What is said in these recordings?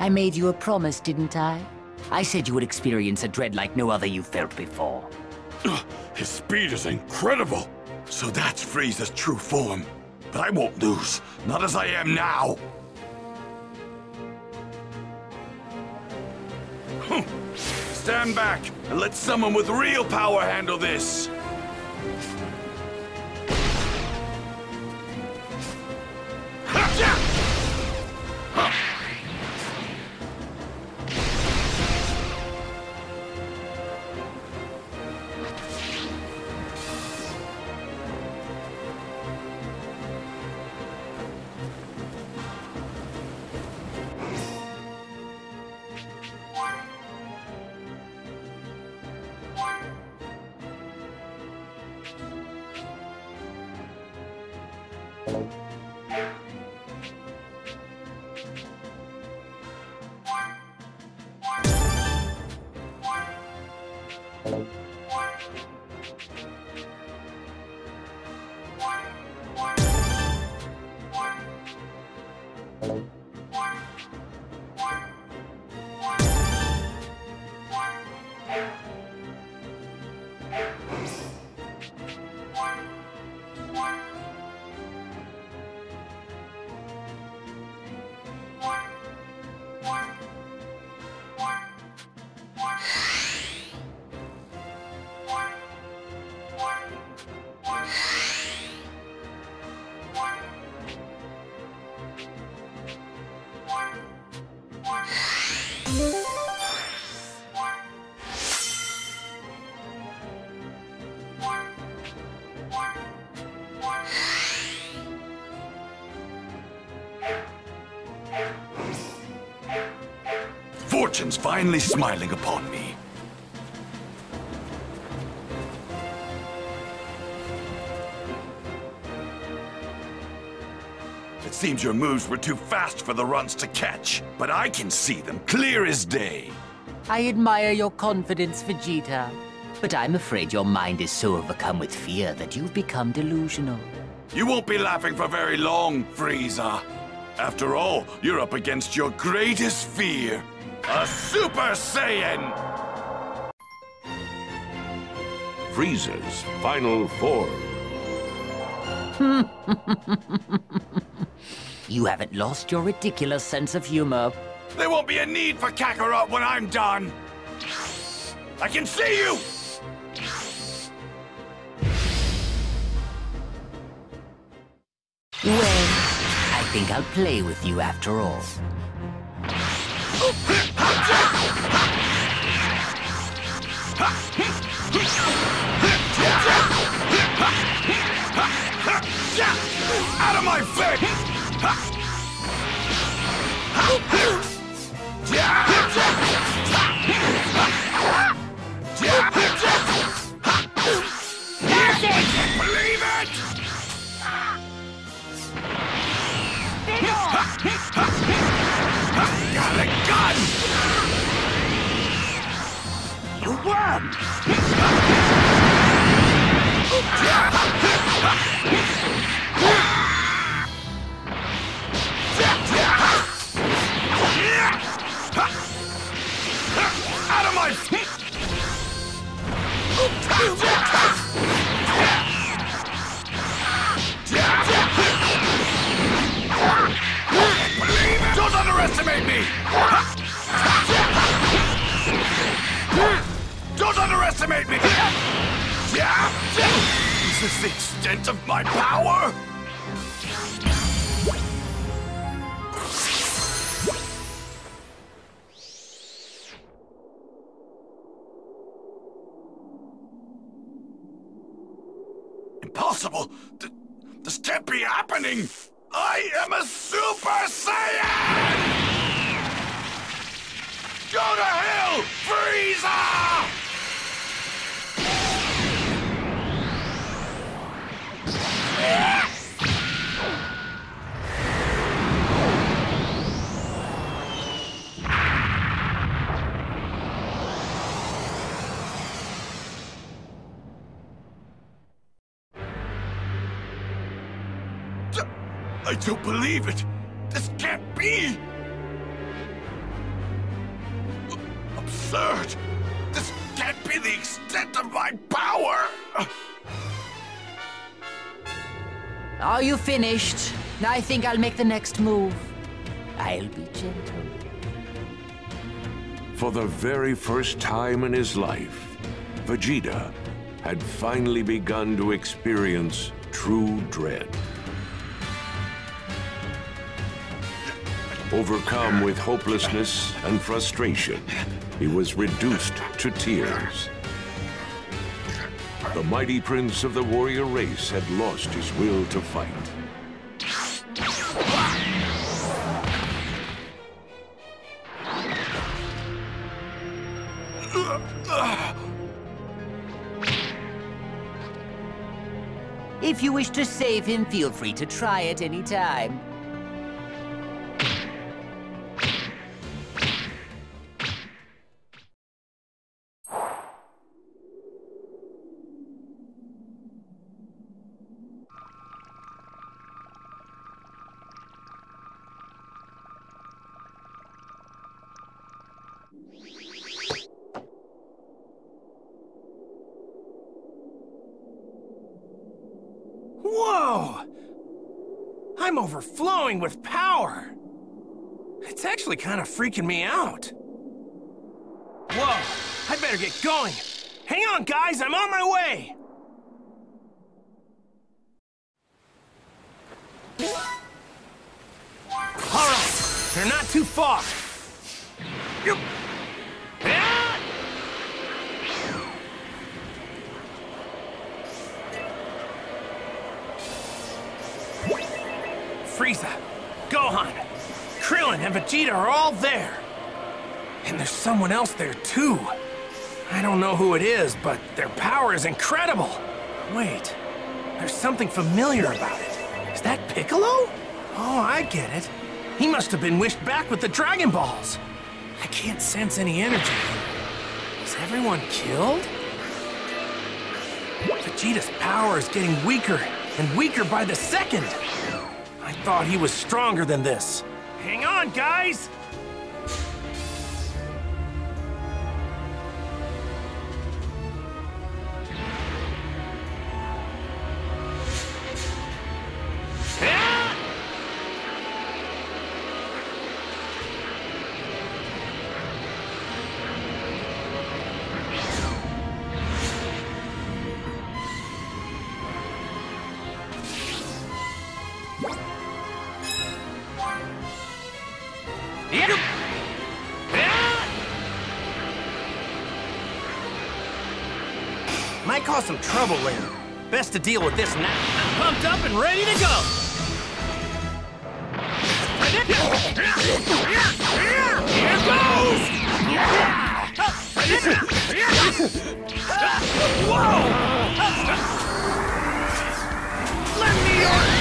I made you a promise, didn't I? I said you would experience a dread like no other you've felt before. His speed is incredible! So that's Frieza's true form. But I won't lose, not as I am now! Stand back, and let someone with real power handle this! Fortune's finally smiling upon me. It seems your moves were too fast for the runs to catch, but I can see them clear as day. I admire your confidence, Vegeta, but I'm afraid your mind is so overcome with fear that you've become delusional. You won't be laughing for very long, Frieza. After all, you're up against your greatest fear, a Super Saiyan! Frieza's final form. You haven't lost your ridiculous sense of humor. There won't be a need for Kakarot when I'm done! I can see you! Well, I think I'll play with you after all. Out of my face! That's it! Believe it! Got a gun! You won! Out of my feet! Don't underestimate me! Don't underestimate me! Is this the extent of my power? Impossible! This can't be happening! I am a Super Saiyan! Go to hell, Frieza! I don't believe it! This can't be! absurd! This can't be the extent of my power! Are you finished? I think I'll make the next move. I'll be gentle. For the very first time in his life, Vegeta had finally begun to experience true dread. Overcome with hopelessness and frustration, he was reduced to tears. The mighty prince of the warrior race had lost his will to fight. If you wish to save him, feel free to try at any time. Overflowing with power. It's actually kind of freaking me out. Whoa, I better get going. Hang on, guys, I'm on my way. All right, they're not too far. Frieza, Gohan, Krillin, and Vegeta are all there. And there's someone else there, too. I don't know who it is, but their power is incredible. Wait, there's something familiar about it. Is that Piccolo? Oh, I get it. He must have been wished back with the Dragon Balls. I can't sense any energy. Is everyone killed? Vegeta's power is getting weaker and weaker by the second. I thought he was stronger than this. Hang on, guys! Some trouble later. Best to deal with this now. I'm pumped up and ready to go. Here goes! Whoa! Let me order!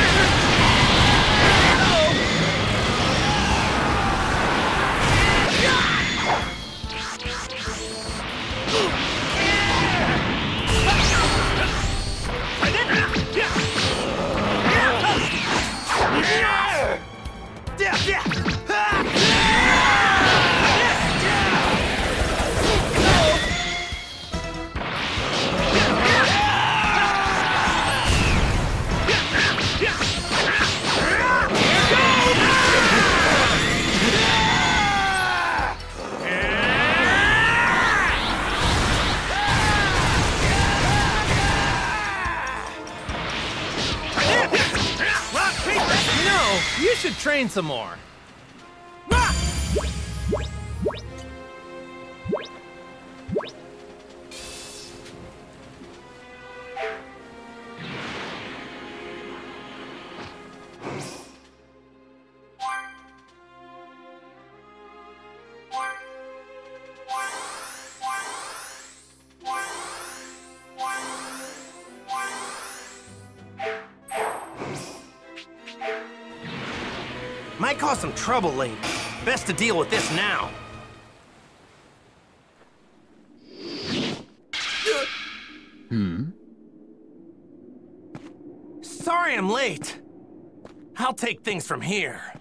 Train some more. Ah! Might cause some trouble later. Best to deal with this now. Sorry I'm late. I'll take things from here.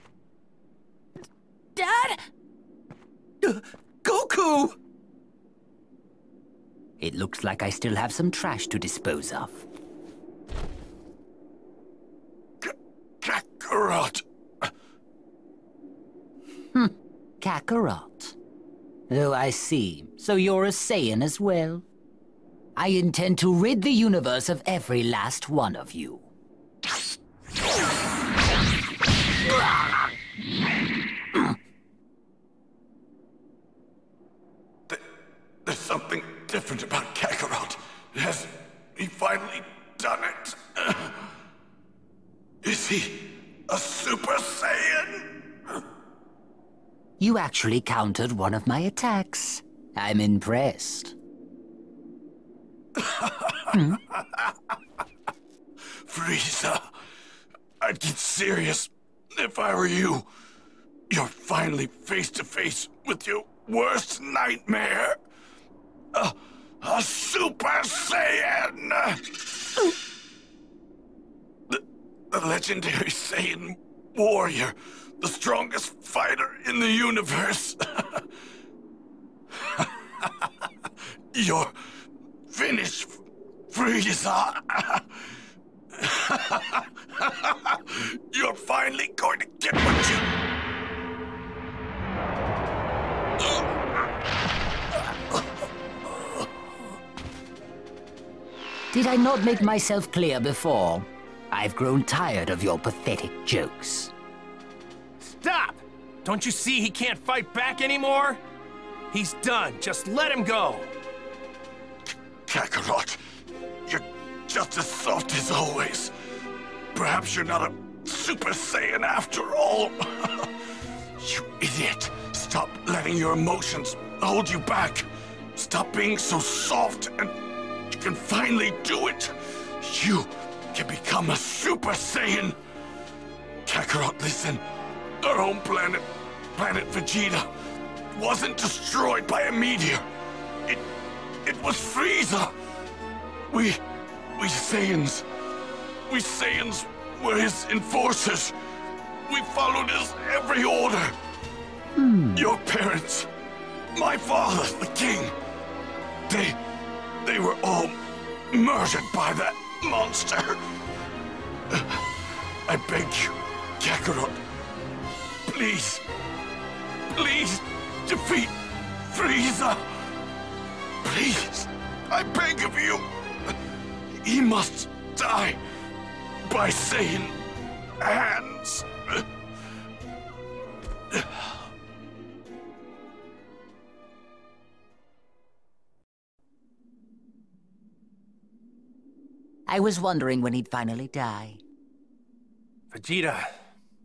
Dad? Goku! It looks like I still have some trash to dispose of. Kakarot! Kakarot. Oh, I see. So you're a Saiyan as well? I intend to rid the universe of every last one of you. There's something different about Kakarot. Has he finally done it? Is he a Super Saiyan? You actually countered one of my attacks. I'm impressed. Frieza, I'd get serious if I were you. You're finally face to face with your worst nightmare. A Super Saiyan! The legendary Saiyan warrior, the strongest fighter in the universe. You're finished, Frieza. You're finally going to get what you... Did I not make myself clear before? I've grown tired of your pathetic jokes. Stop! Don't you see he can't fight back anymore? He's done. Just let him go. Kakarot, you're just as soft as always. Perhaps you're not a Super Saiyan after all. You idiot. Stop letting your emotions hold you back. Stop being so soft and... you can finally do it! You can become a Super Saiyan! Kakarot, listen. Our home planet, Planet Vegeta, wasn't destroyed by a meteor. It was Frieza! We Saiyans were his enforcers. We followed his every order. Your parents, my father, the king, they were all murdered by that monster. I beg you, Kakarot, please defeat Frieza. Please, I beg of you. He must die by Saiyan hands. I was wondering when he'd finally die. Vegeta,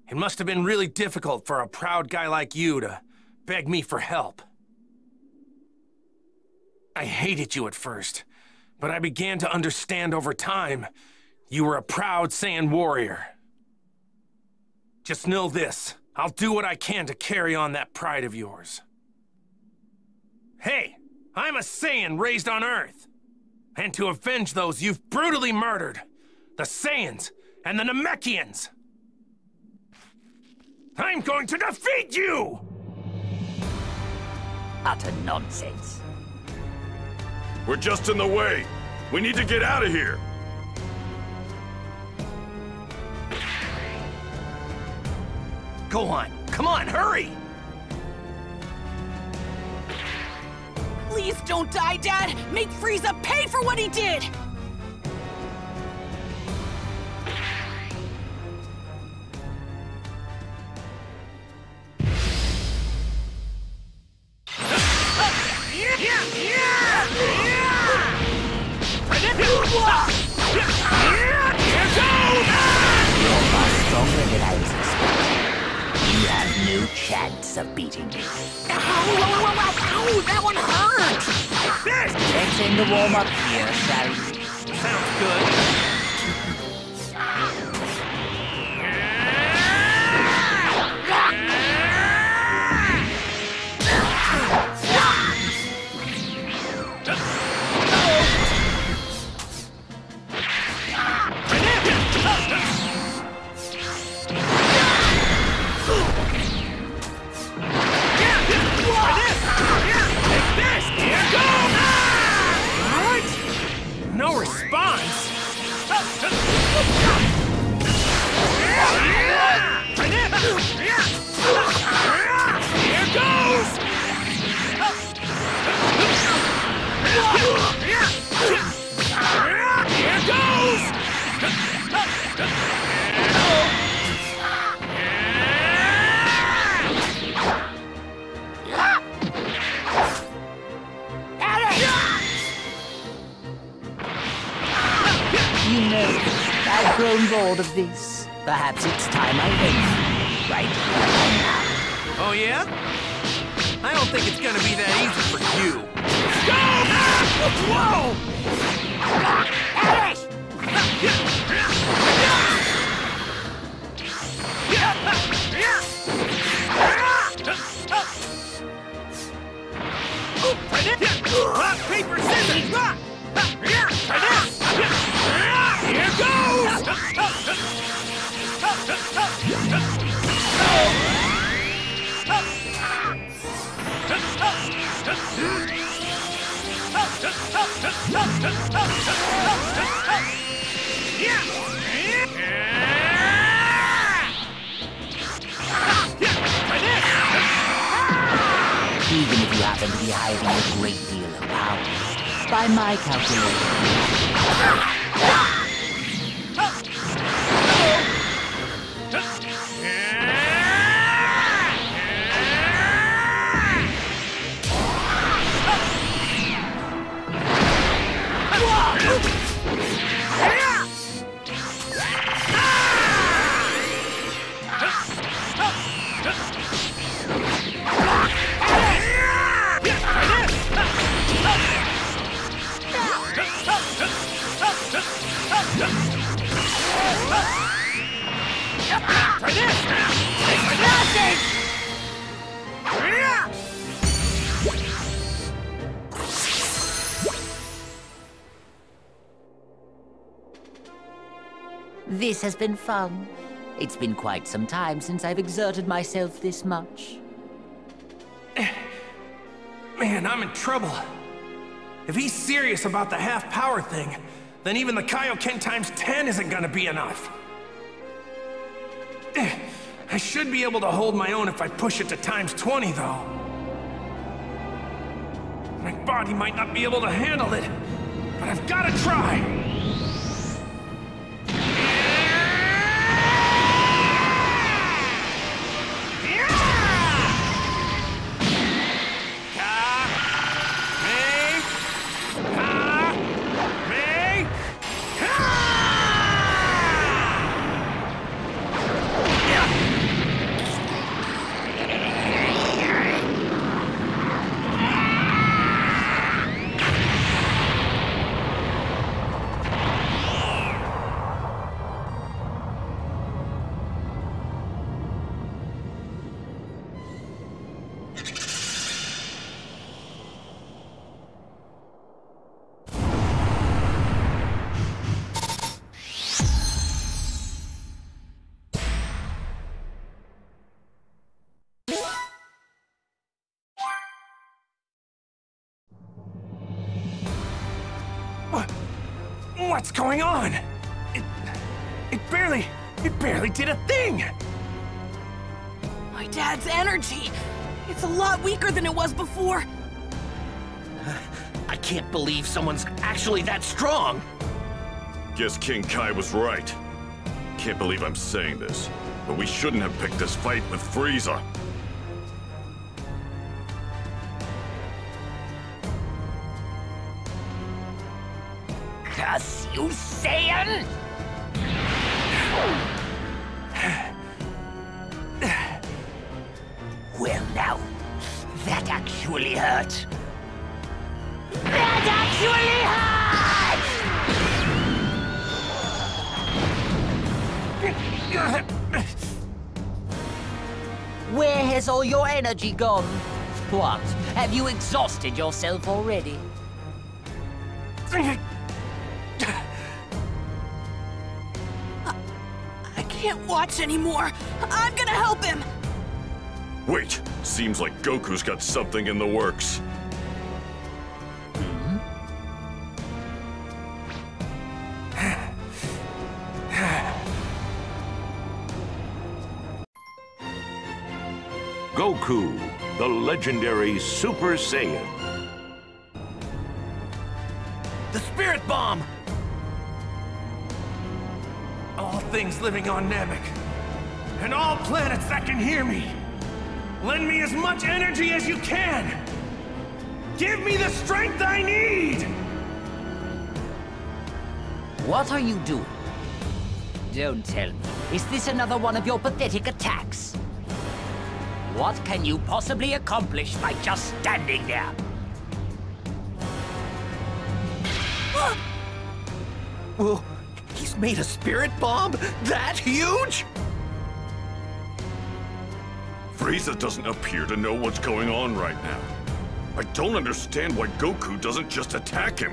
it must have been really difficult for a proud guy like you to beg me for help. I hated you at first, but I began to understand over time you were a proud Saiyan warrior. Just know this, I'll do what I can to carry on that pride of yours. Hey, I'm a Saiyan raised on Earth. And to avenge those you've brutally murdered, the Saiyans and the Namekians. I'm going to defeat you! Utter nonsense. We're just in the way. We need to get out of here. Go on, come on, hurry! Please don't die, Dad! Make Frieza pay for what he did! You're far stronger than I was expecting. You have no chance of beating me. Ow, that one hurt! Let's end the warm-up here, shall we? Sounds good. This! Here goes! bored of this. Perhaps it's time I leave. Right? Oh, yeah? I don't think it's gonna be that easy for you. Go! Whoa! Rock, paper, scissors! Rock! Here goes! Even if you happen to be hiding a great deal of power, by my calculation. This has been fun. It's been quite some time since I've exerted myself this much. Man, I'm in trouble. If he's serious about the half-power thing, then even the Kaioken times 10 isn't gonna be enough. I should be able to hold my own if I push it to times 20, though. My body might not be able to handle it, but I've gotta try. What's going on? It barely did a thing! My dad's energy! It's a lot weaker than it was before! I can't believe someone's actually that strong! Guess King Kai was right. Can't believe I'm saying this, but we shouldn't have picked this fight with Frieza. Curse you, Saiyan! Well, now, that actually hurt. That actually hurt! Where has all your energy gone? What? Have you exhausted yourself already? I can't watch anymore. I'm gonna help him. Wait, seems like Goku's got something in the works. Goku, the legendary Super Saiyan. The Spirit Bomb! All things living on Namek, and all planets that can hear me, lend me as much energy as you can! Give me the strength I need! What are you doing? Don't tell me. Is this another one of your pathetic attacks? What can you possibly accomplish by just standing there? Well, he's made a spirit bomb? That huge? Frieza doesn't appear to know what's going on right now. I don't understand why Goku doesn't just attack him.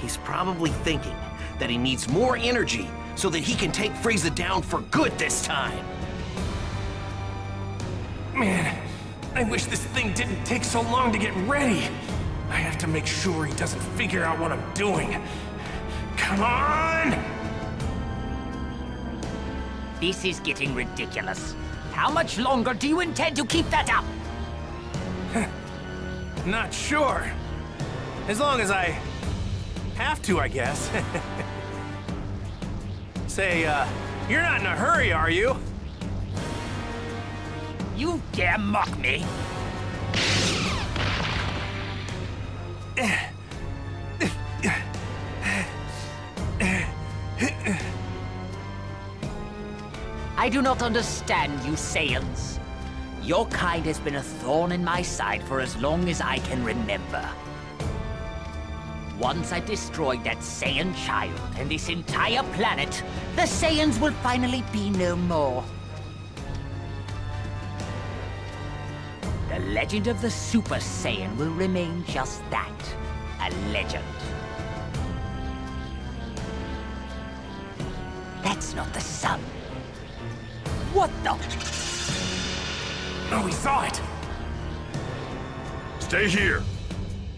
He's probably thinking that he needs more energy so that he can take Frieza down for good this time. Man, I wish this thing didn't take so long to get ready. I have to make sure he doesn't figure out what I'm doing. Come on! This is getting ridiculous. How much longer do you intend to keep that up? Not sure. As long as I have to, I guess. Say, you're not in a hurry, are you? You dare mock me? I do not understand you Saiyans. Your kind has been a thorn in my side for as long as I can remember. Once I destroyed that Saiyan child and this entire planet, the Saiyans will finally be no more. The legend of the Super Saiyan will remain just that, a legend. That's not the sun. What the? Oh, we saw it! Stay here.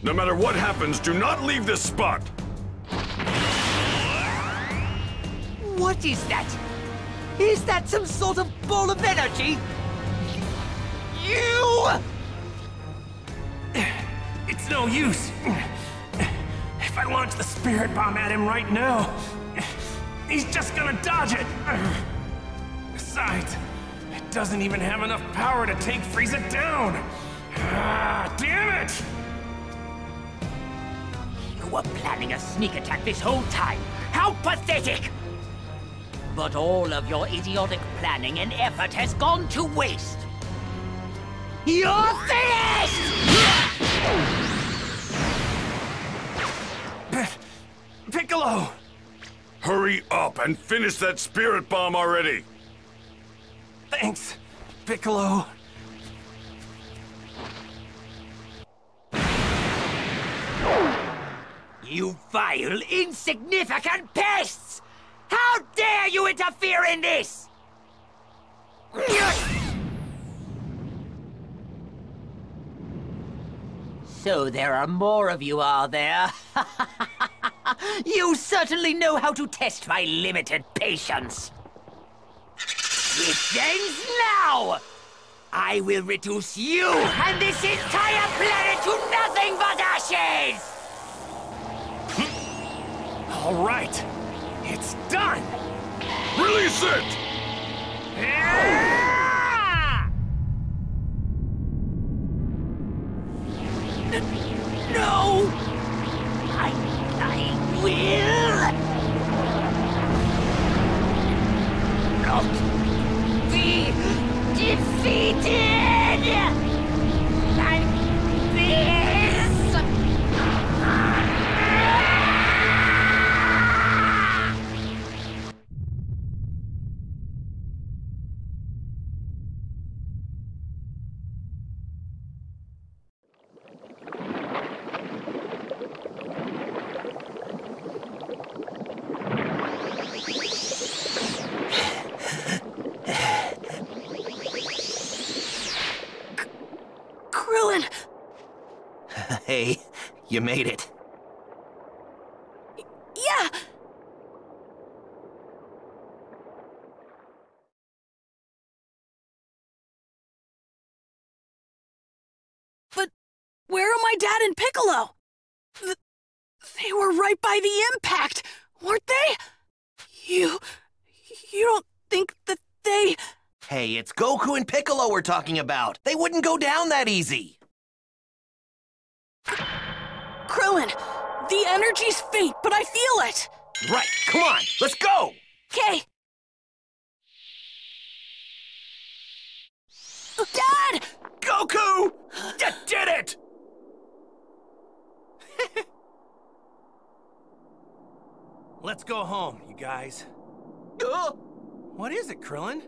No matter what happens, do not leave this spot! What is that? Is that some sort of ball of energy? You! It's no use. If I launch the spirit bomb at him right now, he's just gonna dodge it! Besides, it doesn't even have enough power to take Frieza down! Ah, damn it! You were planning a sneak attack this whole time! How pathetic! But all of your idiotic planning and effort has gone to waste! You're finished! Piccolo! Hurry up and finish that spirit bomb already! Thanks, Piccolo. You vile, insignificant pests! How dare you interfere in this! So there are more of you, are there? You certainly know how to test my limited patience. It ends now! I will reduce you and this entire planet to nothing but ashes! All right, it's done! Release it! Yeah! No! I will... not be defeated! I will... Hey, you made it. Yeah! But where are my dad and Piccolo? They were right by the impact, weren't they? You don't think that they... Hey, it's Goku and Piccolo we're talking about. They wouldn't go down that easy. Krillin, the energy's faint, but I feel it! Right, come on, let's go! Okay! Dad! Goku! You did it! Let's go home, you guys. What is it, Krillin?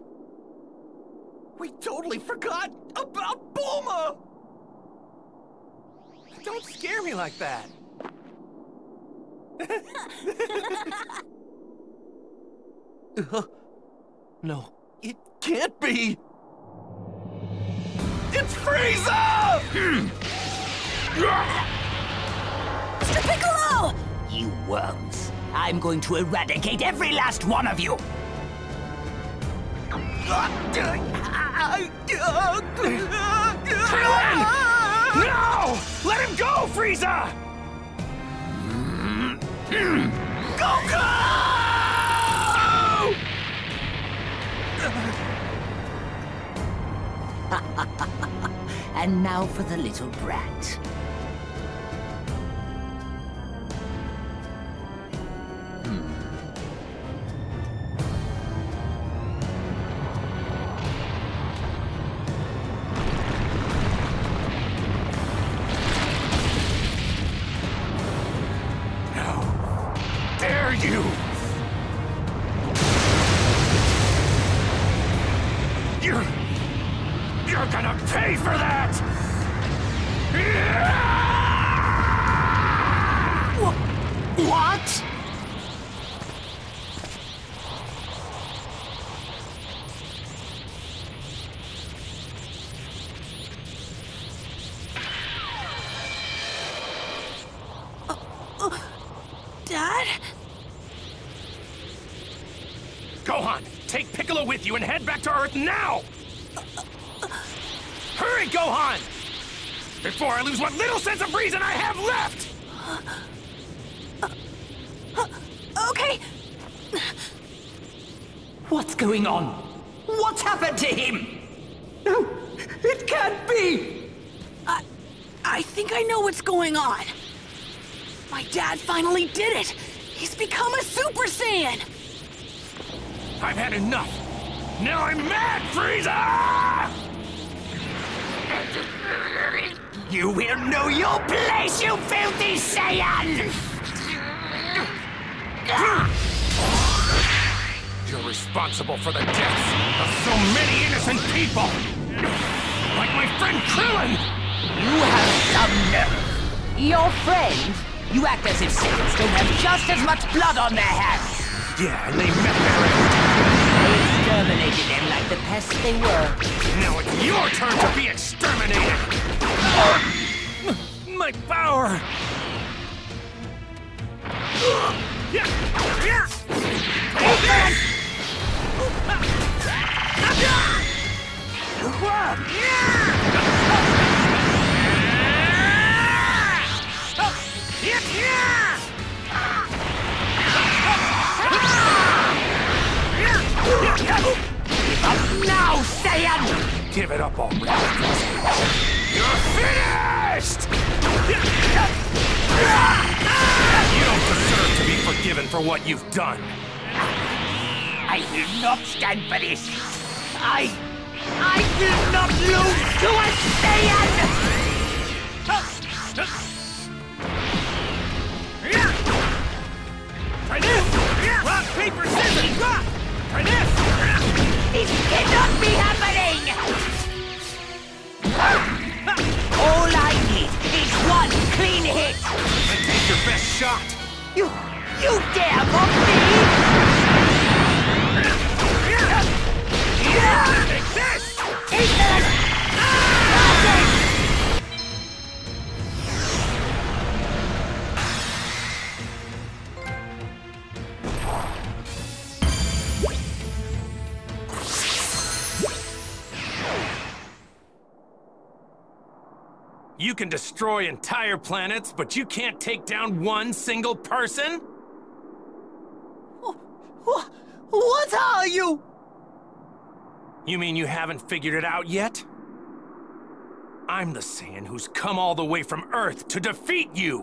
We totally forgot about Bulma! Don't scare me like that! No, it can't be! It's Frieza! Mr. Piccolo! You worms. I'm going to eradicate every last one of you! Krillin! No! Let him go, Frieza! Goku! And now for the little brat. You and head back to Earth now! Hurry, Gohan! Before I lose what little sense of reason I have left! Okay! What's going on? What's happened to him? No! It can't be! I think I know what's going on. My dad finally did it! He's become a Super Saiyan! I've had enough! Now I'm mad, Frieza! You will know your place, you filthy Saiyan! You're responsible for the deaths of so many innocent people! Like my friend Krillin! You have some nerve! Your friend? You act as if Saiyans don't have just as much blood on their hands! Yeah, and they met their end. Exterminated them like the pests they were. Now it's your turn to be exterminated! My power! Give up now, Saiyan! Give it up already. You're finished! You don't deserve to be forgiven for what you've done. I will not stand for this. I will not lose to a Saiyan! Try this! Rock, paper, scissors, rock! Try this! This cannot be happening! All I need is one clean hit! And take your best shot! You dare mock me! Take this! Take this! You can destroy entire planets, but you can't take down one single person? What are you? You mean you haven't figured it out yet? I'm the Saiyan who's come all the way from Earth to defeat you!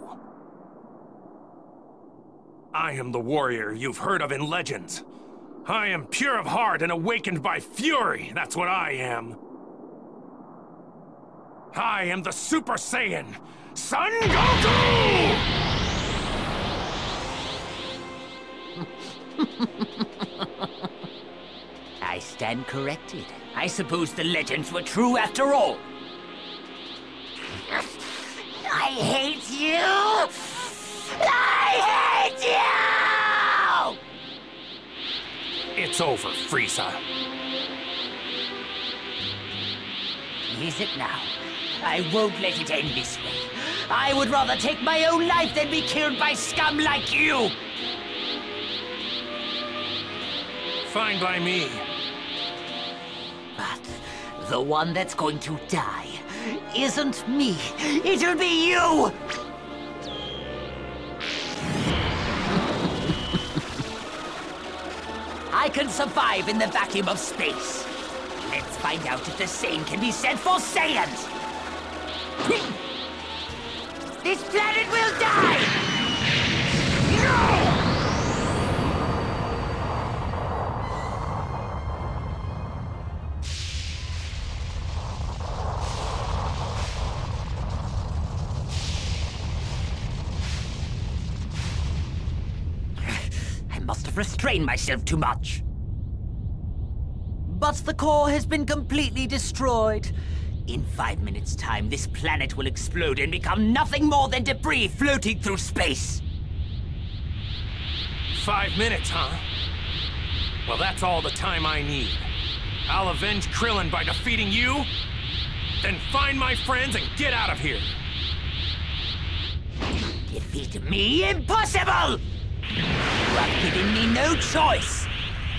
I am the warrior you've heard of in legends. I am pure of heart and awakened by fury, that's what I am. I am the Super Saiyan, Son Goku! I stand corrected. I suppose the legends were true after all. I hate you! I hate you! It's over, Frieza. Is it now? I won't let it end this way. I would rather take my own life than be killed by scum like you! Fine by me. But the one that's going to die isn't me. It'll be you! I can survive in the vacuum of space. Let's find out if the same can be said for Saiyans! This planet will die! No! I must have restrained myself too much. But the core has been completely destroyed. In 5 minutes' time, this planet will explode and become nothing more than debris floating through space. 5 minutes, huh? Well, that's all the time I need. I'll avenge Krillin by defeating you, then find my friends and get out of here. Defeat me? Impossible! You have given me no choice.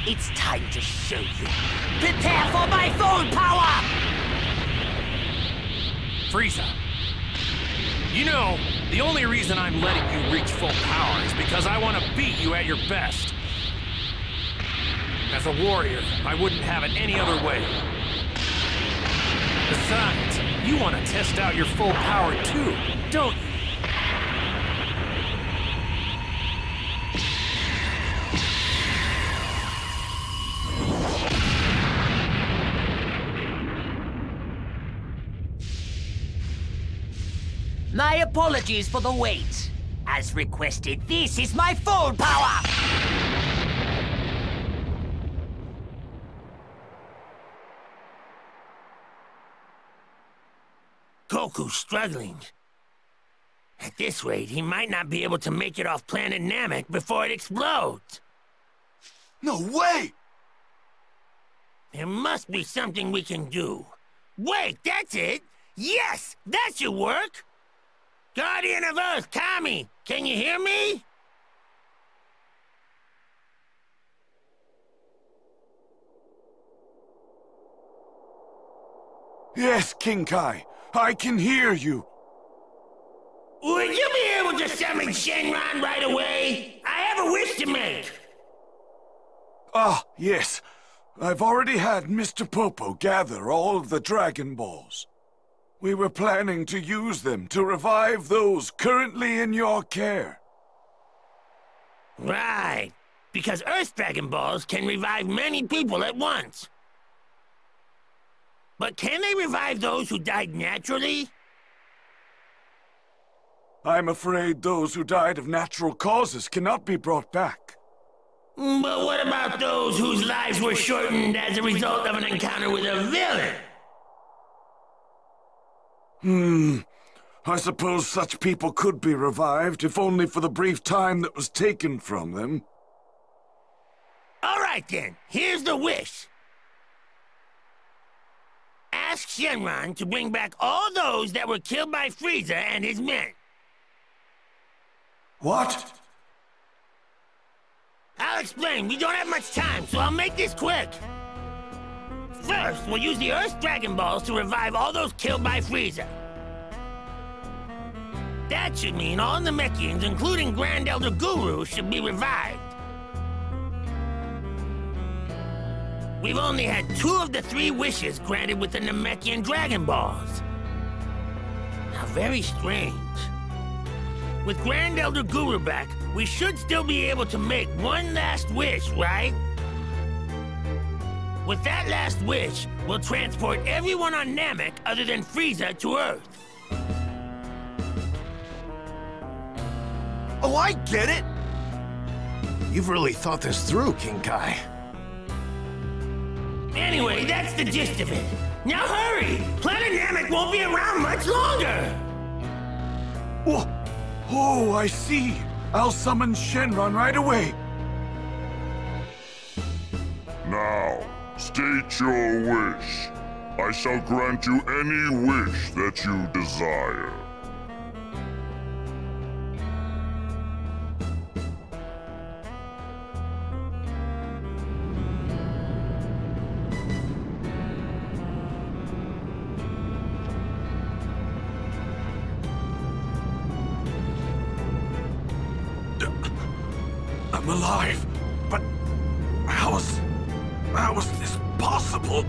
It's time to show you. Prepare for my full power! Frieza, you know, the only reason I'm letting you reach full power is because I want to beat you at your best. As a warrior, I wouldn't have it any other way. Besides, you want to test out your full power too, don't you? My apologies for the wait. As requested, this is my full power! Goku's struggling. At this rate, he might not be able to make it off Planet Namek before it explodes. No way! There must be something we can do. Wait, that's it! Yes, that should work! Guardian of Earth, Kami! Can you hear me? Yes, King Kai. I can hear you. Would you be able to summon Shenron right away? I have a wish to make. Ah, yes. I've already had Mr. Popo gather all of the Dragon Balls. We were planning to use them to revive those currently in your care. Right. Because Earth's Dragon Balls can revive many people at once. But can they revive those who died naturally? I'm afraid those who died of natural causes cannot be brought back. But what about those whose lives were shortened as a result of an encounter with a villain? I suppose such people could be revived, if only for the brief time that was taken from them. All right then, here's the wish. Ask Shenron to bring back all those that were killed by Frieza and his men. What? I'll explain, we don't have much time, so I'll make this quick. First, we'll use the Earth's Dragon Balls to revive all those killed by Frieza. That should mean all Namekians, including Grand Elder Guru, should be revived. We've only had 2 of the 3 wishes granted with the Namekian Dragon Balls. How very strange. With Grand Elder Guru back, we should still be able to make one last wish, right? With that last wish, we'll transport everyone on Namek other than Frieza to Earth. Oh, I get it! You've really thought this through, King Kai. Anyway, that's the gist of it. Now hurry! Planet Namek won't be around much longer! Oh, I see. I'll summon Shenron right away. Now, state your wish. I shall grant you any wish that you desire. I'm alive, but how is this possible?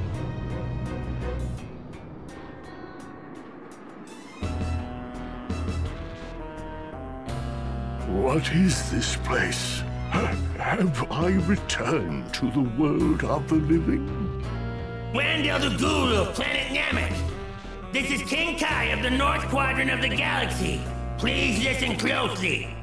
What is this place? Have I returned to the world of the living? Grand Elder Guru of Planet Namek. This is King Kai of the North Quadrant of the Galaxy. Please listen closely.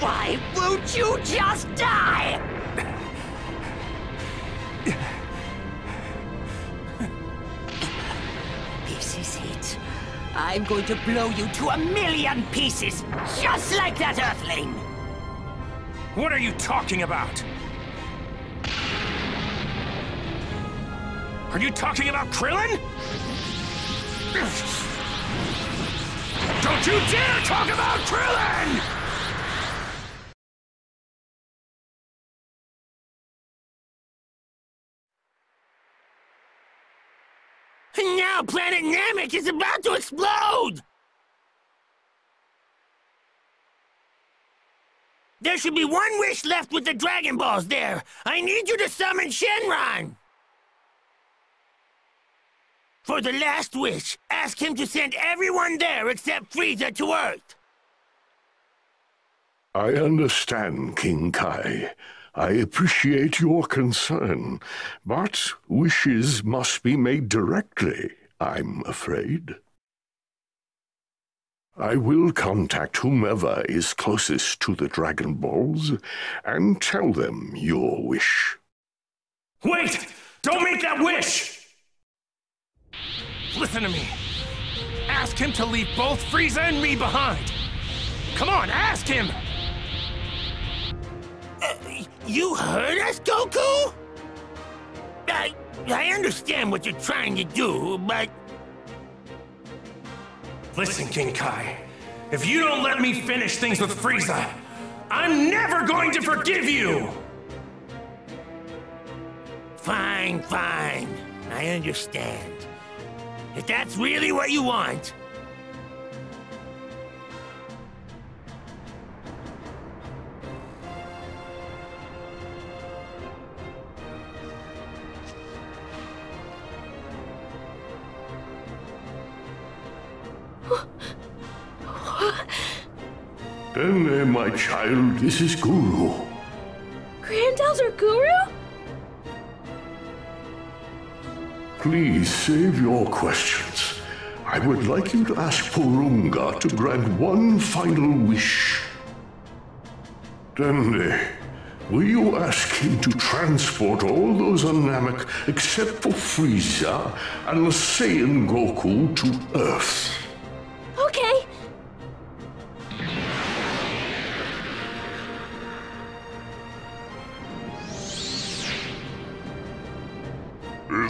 Why won't you just die? Pieces hit. I'm going to blow you to 1,000,000 pieces, just like that Earthling! What are you talking about? Are you talking about Krillin? Don't you dare talk about Krillin! Now Planet Namek is about to explode! There should be one wish left with the Dragon Balls there. I need you to summon Shenron! For the last wish, ask him to send everyone there except Frieza to Earth. I understand, King Kai. I appreciate your concern, but wishes must be made directly, I'm afraid. I will contact whomever is closest to the Dragon Balls and tell them your wish. Wait! Don't make that wish! Listen to me. Ask him to leave both Frieza and me behind. Come on, ask him! You heard us, Goku? I understand what you're trying to do, but... Listen, King Kai. If you don't let me finish things with Frieza, I'm never going to forgive you! Fine, fine. I understand. If that's really what you want... Dende, my child, this is Guru. Grand Elder Guru? Please save your questions. I would like you to ask Porunga to grant one final wish. Dende, will you ask him to transport all those on Namek except for Frieza and the Saiyan Goku to Earth? Okay.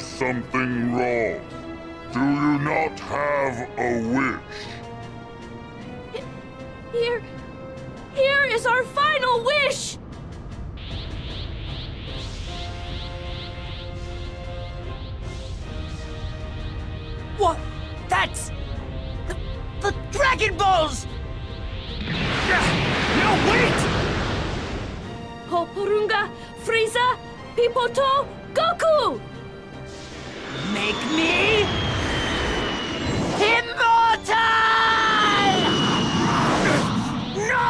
is something wrong. Do you not have a wish? Here is our final wish! What? That's... The Dragon Balls! Now wait! Porunga, Frieza, Piccolo, Goku! Make me... immortal! No!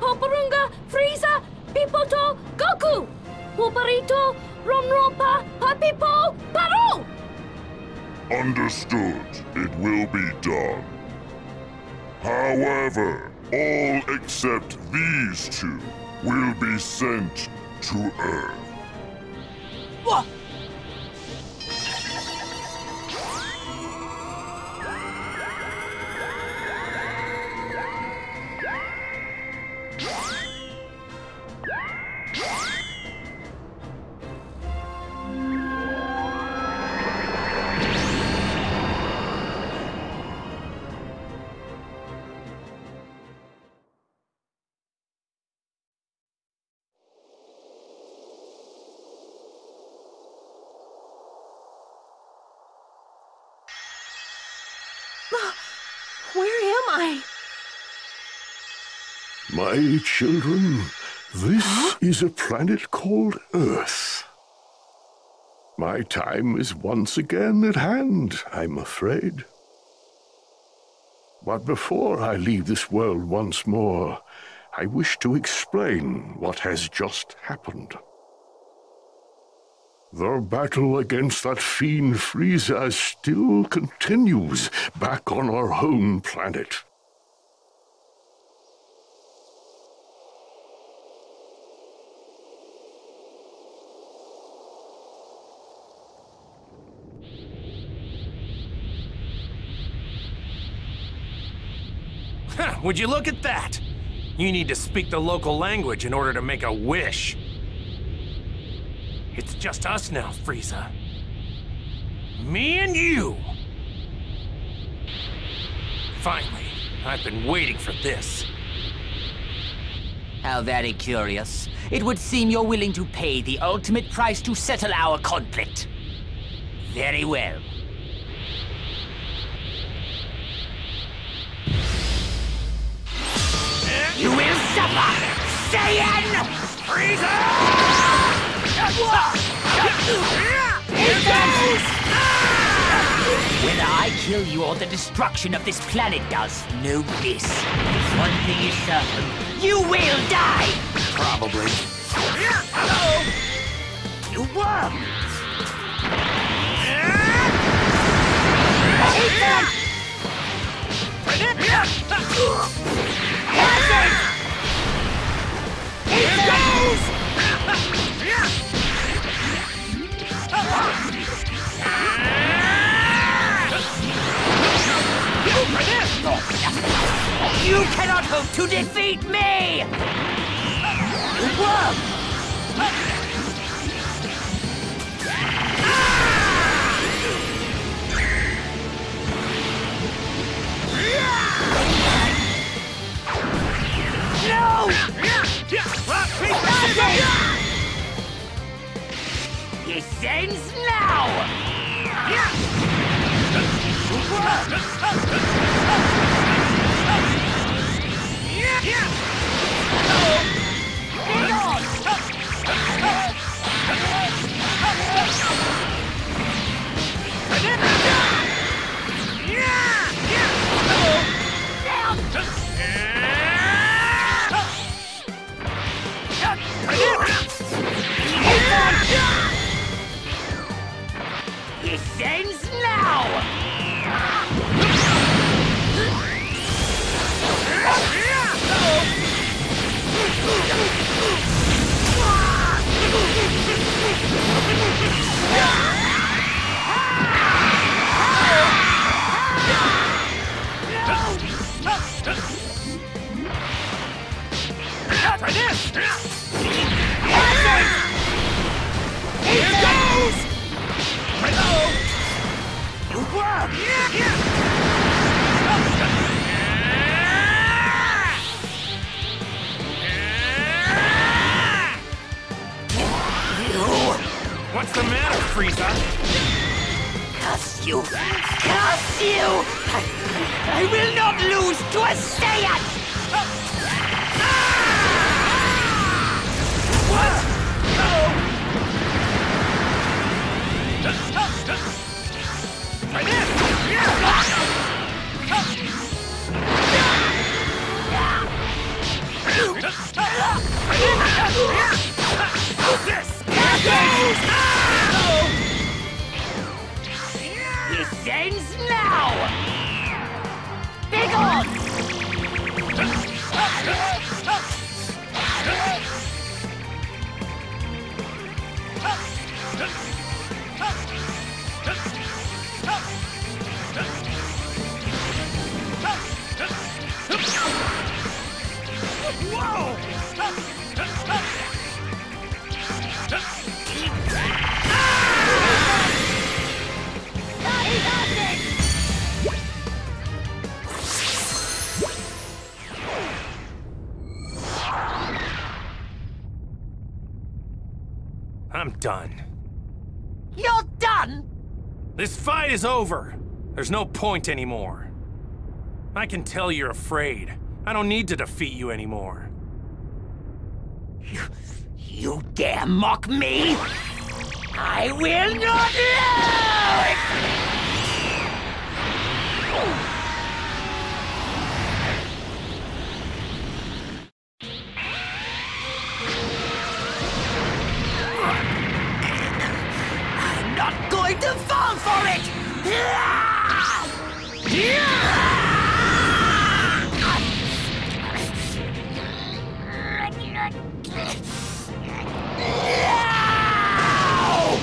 Porunga, Frieza, Piccolo, Goku! Poporito, Romrompa, Papipo, Paru! Understood. It will be done. However, all except these two will be sent to Earth. What? My children, this is a planet called Earth. My time is once again at hand, I'm afraid. But before I leave this world once more, I wish to explain what has just happened. The battle against that fiend Frieza still continues back on our home planet. Would you look at that? You need to speak the local language in order to make a wish. It's just us now, Frieza. Me and you! Finally, I've been waiting for this. How very curious. It would seem you're willing to pay the ultimate price to settle our conflict. Very well. You will suffer, Saiyan! Frieza! Here goes! Whether I kill you or the destruction of this planet does, know this. One thing is certain, you will die! Probably. Hello! You won! Here goes! You cannot hope to defeat me! No! He sends now! He sends now! Here goes! What's the matter, Frieza? Curse you! Curse you! I will not lose to a Saiyan! What? This ends now. Begone! I'm done. You're done? This fight is over. There's no point anymore. I can tell you're afraid. I don't need to defeat you anymore. You dare mock me? I will not lose! To fall for it!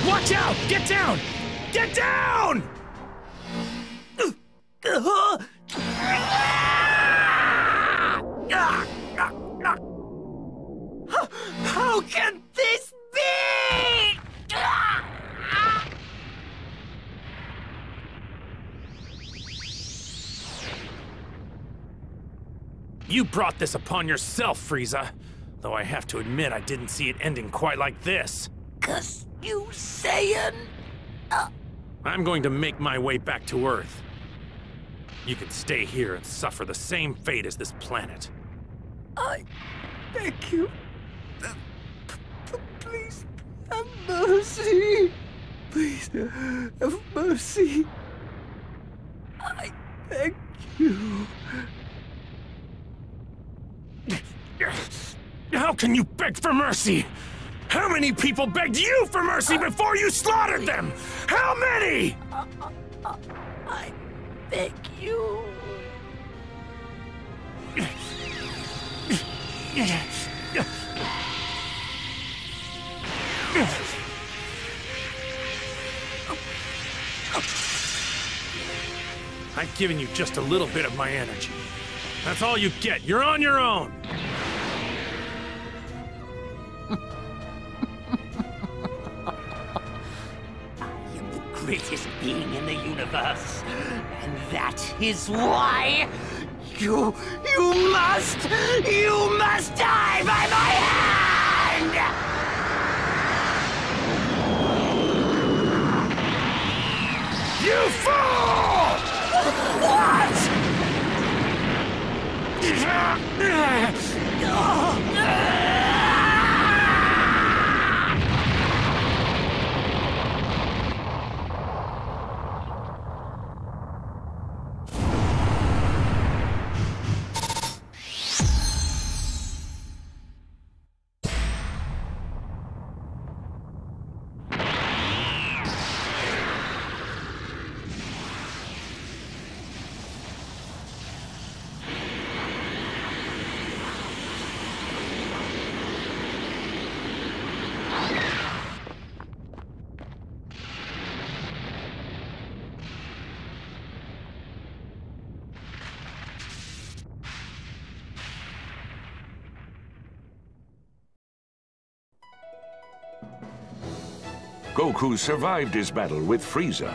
Watch out! Get down! Get down! How can this be? You brought this upon yourself, Frieza. Though I have to admit, I didn't see it ending quite like this. Curse you, Saiyan! I'm going to make my way back to Earth. You can stay here and suffer the same fate as this planet. I beg you. Please, have mercy. Please, have mercy. I beg you. How can you beg for mercy? How many people begged you for mercy before you slaughtered them? How many? I beg you. I've given you just a little bit of my energy. That's all you get. You're on your own. The greatest being in the universe, and that is why you must die by my hand. You fool! What? Goku survived his battle with Frieza.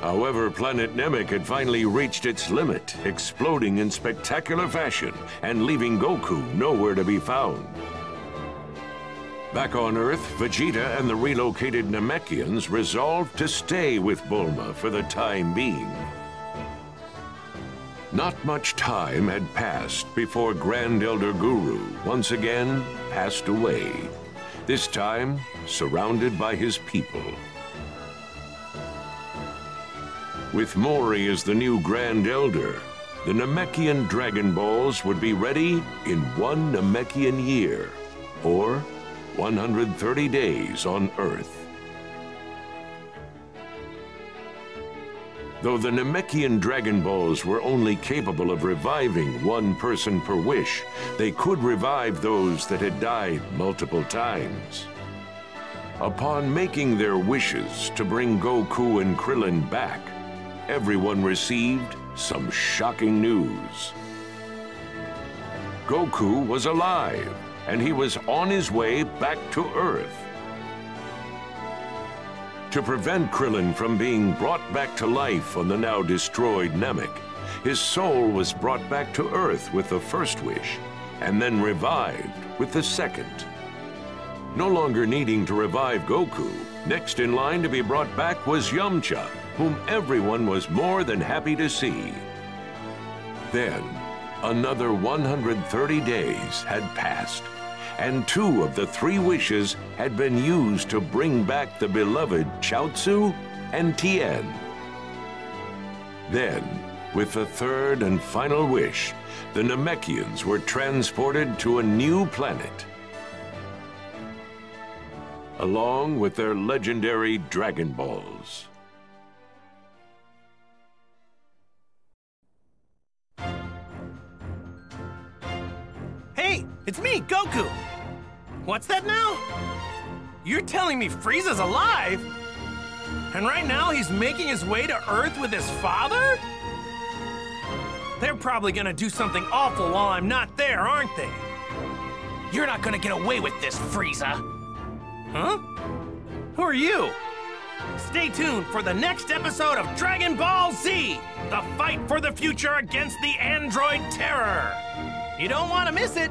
However, Planet Namek had finally reached its limit, exploding in spectacular fashion and leaving Goku nowhere to be found. Back on Earth, Vegeta and the relocated Namekians resolved to stay with Bulma for the time being. Not much time had passed before Grand Elder Guru once again passed away, this time surrounded by his people. With Mori as the new Grand Elder, the Namekian Dragon Balls would be ready in one Namekian year, or 130 days on Earth. Though the Namekian Dragon Balls were only capable of reviving one person per wish, they could revive those that had died multiple times. Upon making their wishes to bring Goku and Krillin back, everyone received some shocking news. Goku was alive, and he was on his way back to Earth. To prevent Krillin from being brought back to life on the now destroyed Namek, his soul was brought back to Earth with the first wish, and then revived with the second. No longer needing to revive Goku, next in line to be brought back was Yamcha, whom everyone was more than happy to see. Then, another 130 days had passed, and two of the three wishes had been used to bring back the beloved Chaozu and Tien. Then, with the third and final wish, the Namekians were transported to a new planet, along with their legendary Dragon Balls. Hey, it's me, Goku! What's that now? You're telling me Frieza's alive? And right now he's making his way to Earth with his father? They're probably gonna do something awful while I'm not there, aren't they? You're not gonna get away with this, Frieza! Huh? Who are you? Stay tuned for the next episode of Dragon Ball Z, the fight for the future against the android terror. You don't want to miss it.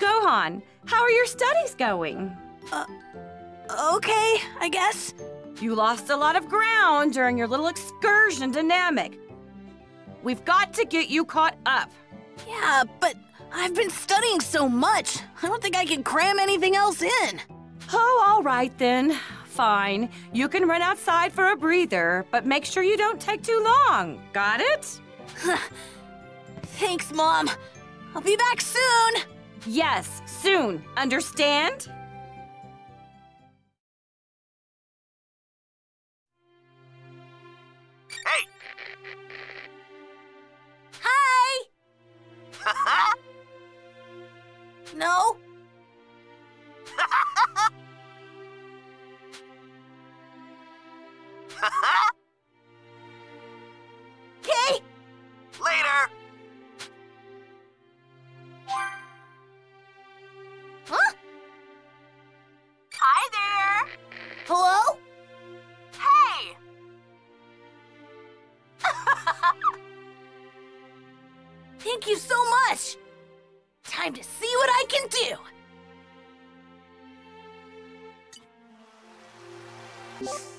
Gohan, how are your studies going? Okay, I guess. You lost a lot of ground during your little excursion to Namek. We've got to get you caught up. Yeah, but I've been studying so much. I don't think I can cram anything else in. Oh, all right then. Fine. You can run outside for a breather, but make sure you don't take too long. Got it? Thanks, Mom. I'll be back soon. Yes, soon. Understand? Hey! Hi! No? Okay. Later. Huh? Hi there. Hello? Hey. Thank you so much. Time to see what I can do.